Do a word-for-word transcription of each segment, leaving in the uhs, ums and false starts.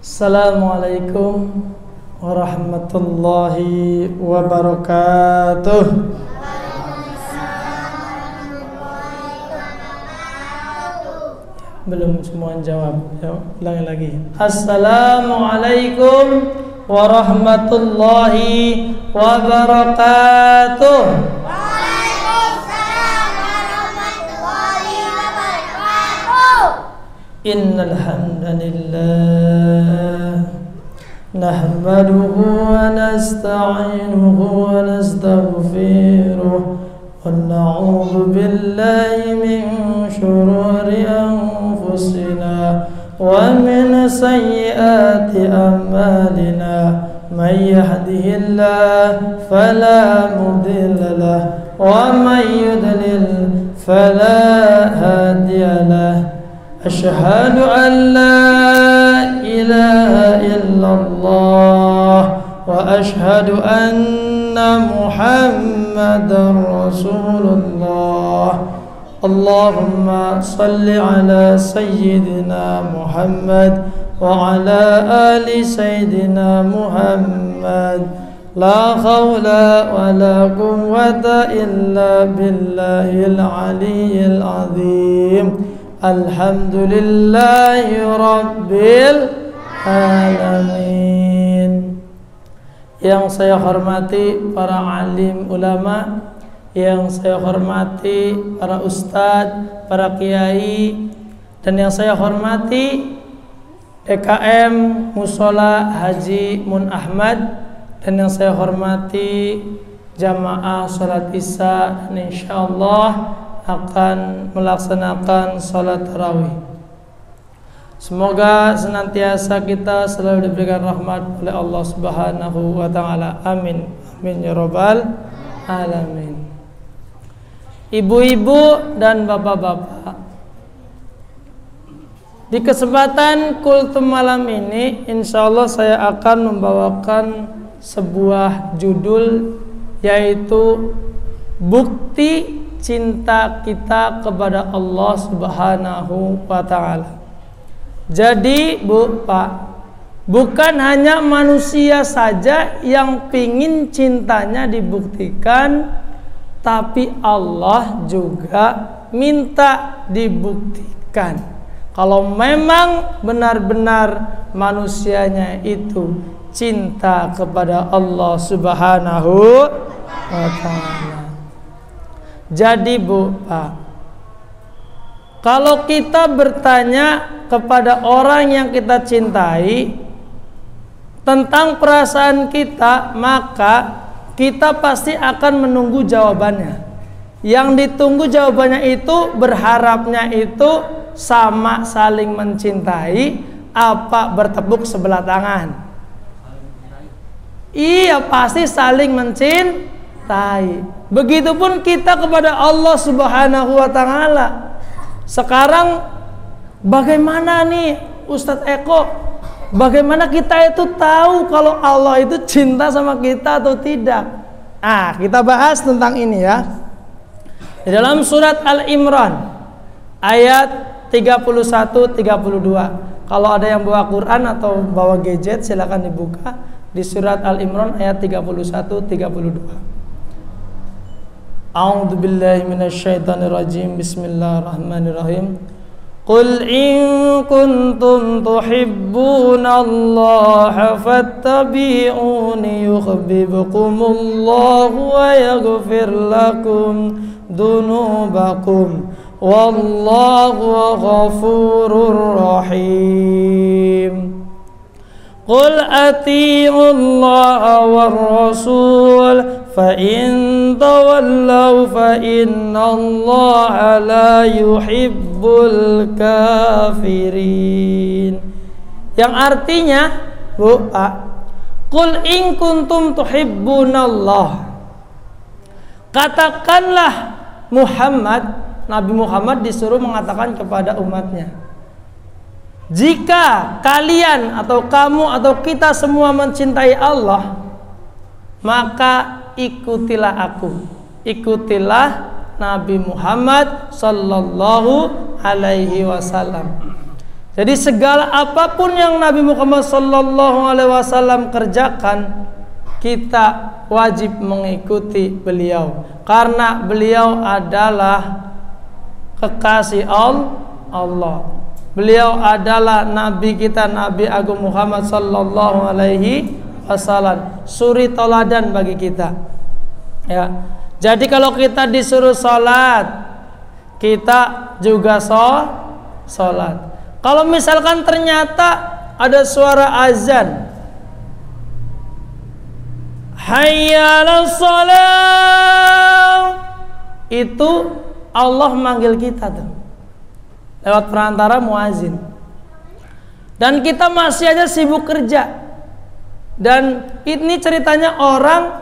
Assalamualaikum warahmatullahi wabarakatuh. Belum semua jawab. Ya, ulangi lagi. Assalamualaikum warahmatullahi wabarakatuh. Waalaikumsalam warahmatullahi wabarakatuh. Innal hamdalillah nahmaduhu wa nasta'inuhu wa nastaghfiruh wa na'udzu billahi min syururi anfusina wa min sayyiati a'malina may yahdihillahu fala mudilla lahu wa may yudlil fala hadiya lahu. Asyhadu an la ilaha illallah wa asyhadu anna Muhammadar Rasulullah. Allahumma salli ala sayyidina Muhammad wa ala ali sayyidina Muhammad. La khawla wa la quwwata illa billahil aliyyil azim. Alhamdulillahi Rabbil Alamin. Yang saya hormati para alim ulama, yang saya hormati para ustadz, para kiai, dan yang saya hormati D K M Musola Haji Mun Ahmad, dan yang saya hormati jamaah sholat isya, dan insyaallah akan melaksanakan sholat tarawih. Semoga senantiasa kita selalu diberikan rahmat oleh Allah Subhanahu wa Ta'ala. Amin, amin ya Rabbal Alamin. Ibu-ibu dan bapak-bapak, di kesempatan kultum malam ini insyaallah saya akan membawakan sebuah judul, yaitu bukti cinta kita kepada Allah Subhanahu wa Ta'ala. Jadi bu, pak, bukan hanya manusia saja yang pingin cintanya dibuktikan, tapi Allah juga minta dibuktikan. Kalau memang benar-benar manusianya itu cinta kepada Allah Subhanahu wa Ta'ala. Jadi bu, pak, kalau kita bertanya kepada orang yang kita cintai tentang perasaan kita, maka kita pasti akan menunggu jawabannya. Yang ditunggu jawabannya itu, berharapnya itu sama, saling mencintai, apa bertepuk sebelah tangan. Iya, pasti saling mencintai. Begitupun kita kepada Allah Subhanahu wa Ta'ala. Sekarang bagaimana nih Ustadz Eko, bagaimana kita itu tahu kalau Allah itu cinta sama kita atau tidak? Ah, kita bahas tentang ini ya. Di dalam surat Al-Imran ayat tiga puluh satu sampai tiga puluh dua. Kalau ada yang bawa Quran atau bawa gadget silakan dibuka di surat Al-Imran ayat tiga puluh satu sampai tiga puluh dua. A'udzu billahi minasyaitonir rajim. Bismillahirrahmanirrahim. Qul in kuntum tuhibbunallaha fattabi'uni yuhibbukumullahu wa yaghfir lakum dunubakum wallahu ghafurur rahim. Qul atii'u Allaha war rasul fa in tawallaw fa inna Allaha la yuhibbul kafirin. Yang artinya, bu, pak, qul in kuntum tuhibbunallah. Katakanlah Muhammad, Nabi Muhammad disuruh mengatakan kepada umatnya, jika kalian atau kamu atau kita semua mencintai Allah, maka ikutilah aku, ikutilah Nabi Muhammad Sallallahu Alaihi Wasallam. Jadi segala apapun yang Nabi Muhammad shallallahu alaihi wasallam kerjakan, kita wajib mengikuti beliau, karena beliau adalah kekasih Allah. Beliau adalah Nabi kita, Nabi Agung Muhammad Sallallahu Alaihi Wasallam, suri teladan bagi kita. Ya, jadi kalau kita disuruh sholat, kita juga sholat. Kalau misalkan ternyata ada suara azan, hayya 'alas shalah, itu Allah manggil kita tuh lewat perantara muazin, dan kita masih aja sibuk kerja. Dan ini ceritanya orang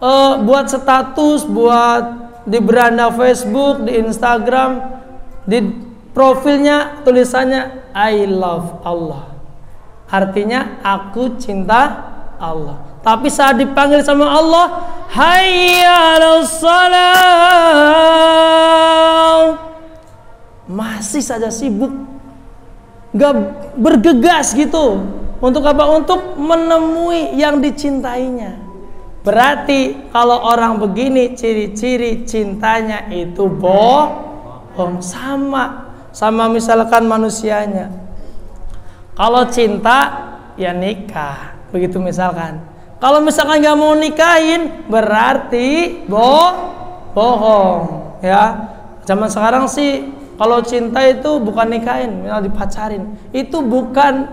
e, buat status, buat di beranda Facebook, di Instagram, di profilnya tulisannya I love Allah, artinya aku cinta Allah. Tapi saat dipanggil sama Allah, hayya 'alas shalah, masih saja sibuk, gak bergegas gitu. Untuk apa? Untuk menemui yang dicintainya. Berarti kalau orang begini, ciri-ciri cintanya itu bohong. Sama sama misalkan manusianya. Kalau cinta ya nikah, begitu misalkan. Kalau misalkan gak mau nikahin, berarti bohong. Ya, zaman sekarang sih kalau cinta itu bukan nikahin, misal dipacarin, itu bukan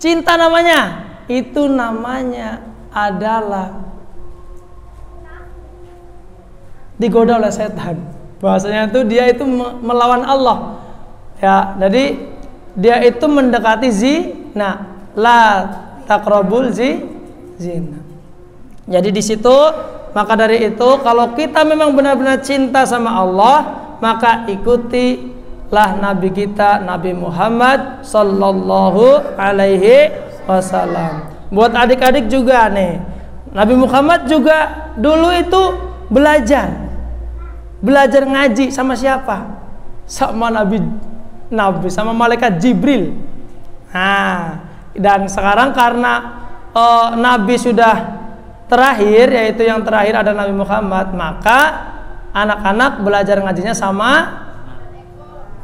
cinta namanya. Itu namanya adalah digoda oleh setan. Bahasanya itu dia itu melawan Allah. Ya, jadi dia itu mendekati zina. La taqrabul zina. Jadi di situ, maka dari itu kalau kita memang benar-benar cinta sama Allah, maka ikuti lah Nabi kita, Nabi Muhammad Sallallahu Alaihi Wasallam. Buat adik-adik juga nih, Nabi Muhammad juga dulu itu belajar, belajar ngaji sama siapa? Sama Nabi, Nabi sama malaikat Jibril. Nah, dan sekarang karena uh, Nabi sudah terakhir, yaitu yang terakhir ada Nabi Muhammad, maka anak-anak belajar ngajinya sama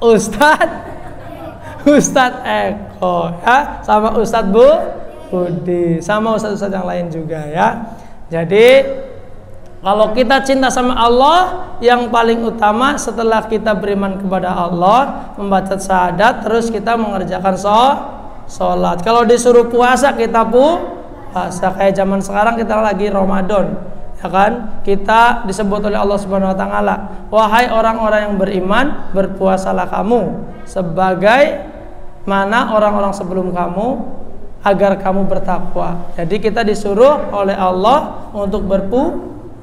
Ustadz Ustadz Eko, ya, sama Ustadz Bu Budi, sama Ustadz-Ustadz yang lain juga, ya. Jadi kalau kita cinta sama Allah, yang paling utama setelah kita beriman kepada Allah, membaca syahadat, terus kita mengerjakan sholat. Kalau disuruh puasa, kita puasa. Kayak zaman sekarang kita lagi Ramadan, kan? Kita disebut oleh Allah Subhanahu Wa Taala, wahai orang-orang yang beriman, berpuasalah kamu sebagai mana orang-orang sebelum kamu, agar kamu bertakwa. Jadi kita disuruh oleh Allah untuk berpu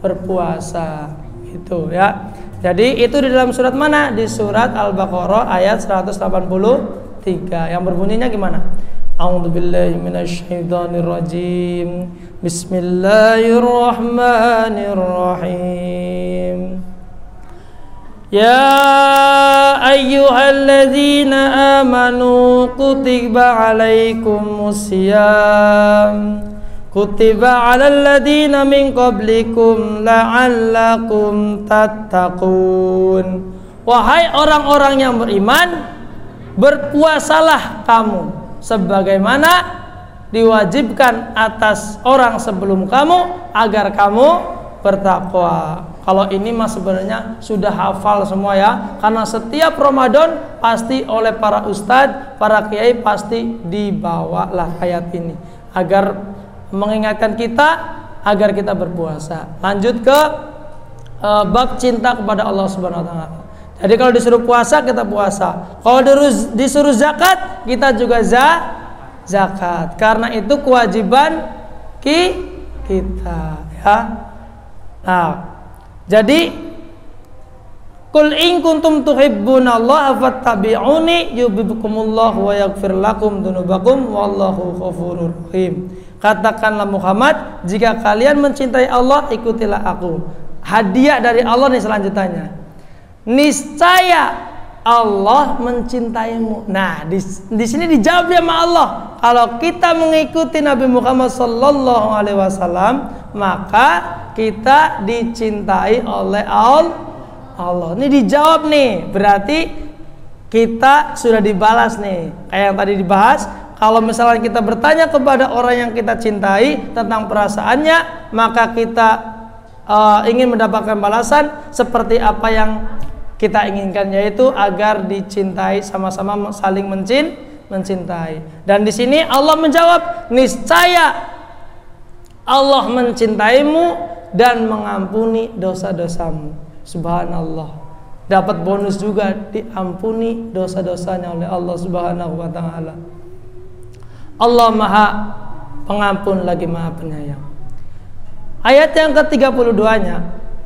berpuasa, gitu ya. Jadi itu di dalam surat mana? Di surat Al-Baqarah ayat seratus delapan puluh tiga, yang berbunyinya gimana? A'udzubillahi minasyaitonirrajim. Bismillahirrahmanirrahim. Ya ayyuhalladzina amanu kutiba 'alaikumusiyam kutiba 'alal ladzina min qablikum la'allakum tattaqun. Wahai orang-orang yang beriman, berpuasalah kamu sebagaimana diwajibkan atas orang sebelum kamu, agar kamu bertakwa. Kalau ini mas sebenarnya sudah hafal semua, ya, karena setiap Ramadan pasti oleh para ustadz, para kiai pasti dibawalah ayat ini, agar mengingatkan kita agar kita berpuasa. Lanjut ke uh, bab cinta kepada Allah Subhanahu Wa Taala. Jadi kalau disuruh puasa, kita puasa. Kalau disuruh zakat, kita juga za, zakat. Karena itu kewajiban ki, kita, ya. Nah, jadi kul in kuntum tuhibbunallaha fattabi'uni yuhibbukumullahu wa yaghfir lakum dzunubakum wallahu ghafurur rahim. Katakanlah Muhammad, jika kalian mencintai Allah, ikutilah aku. Hadiah dari Allah nih selanjutnya. Niscaya Allah mencintaimu. Nah, di, di sini dijawab ya sama Allah, kalau kita mengikuti Nabi Muhammad sallallahu alaihi wasallam, maka kita dicintai oleh Allah. Ini dijawab nih, berarti kita sudah dibalas nih. Kayak yang tadi dibahas, kalau misalnya kita bertanya kepada orang yang kita cintai tentang perasaannya, maka kita uh, ingin mendapatkan balasan seperti apa yang kita inginkan, yaitu agar dicintai, sama-sama saling mencintai. Dan di sini Allah menjawab, niscaya Allah mencintaimu dan mengampuni dosa-dosamu. Subhanallah. Dapat bonus juga, diampuni dosa-dosanya oleh Allah Subhanahu wa taala. Allah Maha Pengampun lagi Maha Penyayang. Ayat yang ke tiga puluh dua-nya,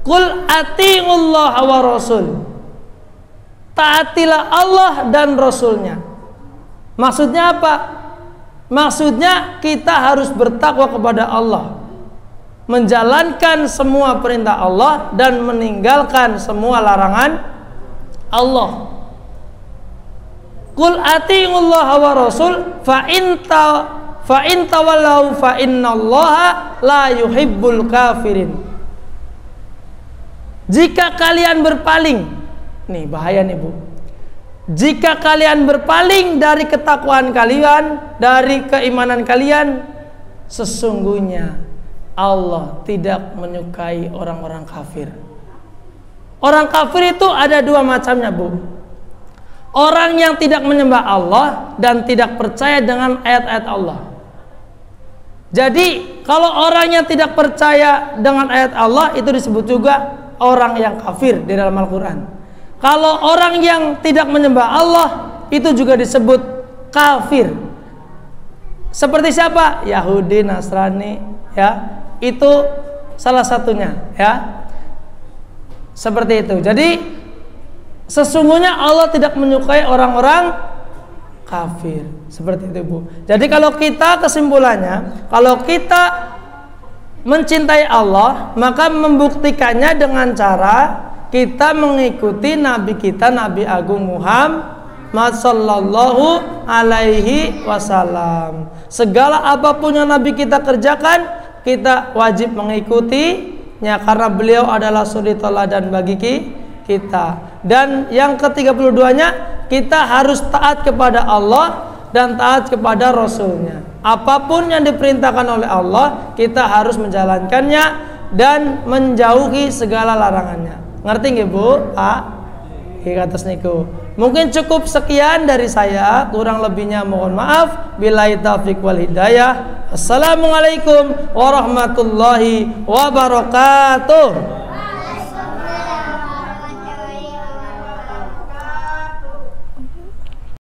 Qul atiiullaha wa rasul. Taatilah Allah dan Rasulnya. Maksudnya apa? Maksudnya kita harus bertakwa kepada Allah, menjalankan semua perintah Allah dan meninggalkan semua larangan Allah. Qul atiiullaha wa rasul fa in fa in tawallau fa innallaha la yuhibbul kafirin. Jika kalian berpaling, nih bahaya nih Bu. Jika kalian berpaling dari ketakwaan kalian, dari keimanan kalian, sesungguhnya Allah tidak menyukai orang-orang kafir. Orang kafir itu ada dua macamnya Bu. Orang yang tidak menyembah Allah dan tidak percaya dengan ayat-ayat Allah. Jadi kalau orang yang tidak percaya dengan ayat Allah, itu disebut juga orang yang kafir di dalam Al-Quran. Kalau orang yang tidak menyembah Allah, itu juga disebut kafir. Seperti siapa? Yahudi, Nasrani, ya, itu salah satunya, ya. Seperti itu. Jadi sesungguhnya Allah tidak menyukai orang-orang kafir. Seperti itu Bu. Jadi kalau kita kesimpulannya, kalau kita mencintai Allah, maka membuktikannya dengan cara kita mengikuti Nabi kita, Nabi Agung Muhammad sallallahu alaihi wasallam. Segala apapun yang Nabi kita kerjakan, kita wajib mengikutinya, karena beliau adalah suri teladan bagi kita. Dan yang ke tiga puluh dua-nya, kita harus taat kepada Allah dan taat kepada Rasulnya. Apapun yang diperintahkan oleh Allah, kita harus menjalankannya dan menjauhi segala larangannya. Ngerti nggih Bu? Ah, atas niku. Mungkin cukup sekian dari saya, kurang lebihnya mohon maaf. Billahi taufiq wal hidayah. Assalamualaikum warahmatullahi wabarakatuh.